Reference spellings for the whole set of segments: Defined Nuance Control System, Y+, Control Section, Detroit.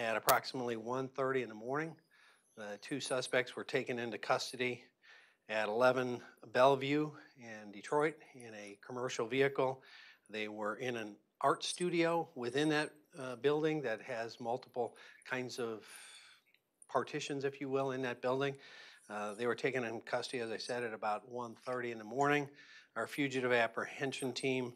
At approximately 1:30 in the morning, the two suspects were taken into custody at 11 Bellevue in Detroit in a commercial vehicle. They were in an art studio within that building that has multiple kinds of partitions, if you will, in that building. They were taken in custody, as I said, at about 1:30 in the morning. Our fugitive apprehension team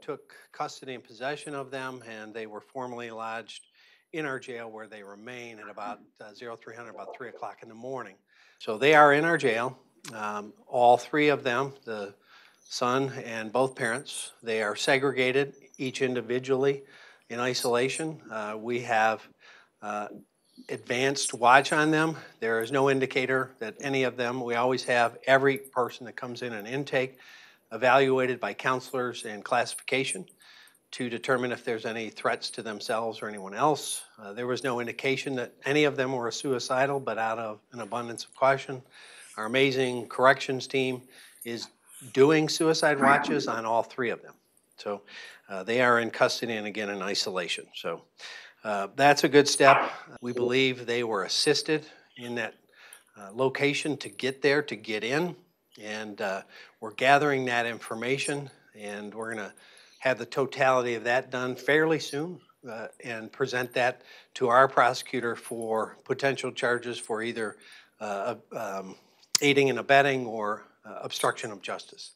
took custody and possession of them, and they were formally lodged in our jail, where they remain at about 0300, about 3 o'clock in the morning. So they are in our jail, all three of them, the son and both parents. They are segregated, each individually, in isolation. We have advanced watch on them. There is no indicator that any of them, we always have every person that comes in an intake evaluated by counselors and classification to determine if there's any threats to themselves or anyone else. There was no indication that any of them were suicidal, but out of an abundance of caution, our amazing corrections team is doing suicide watches on all three of them. So they are in custody and again in isolation. So that's a good step. We believe they were assisted in that location to get there, to get in, and we're gathering that information, and we're gonna have the totality of that done fairly soon and present that to our prosecutor for potential charges for either aiding and abetting or obstruction of justice.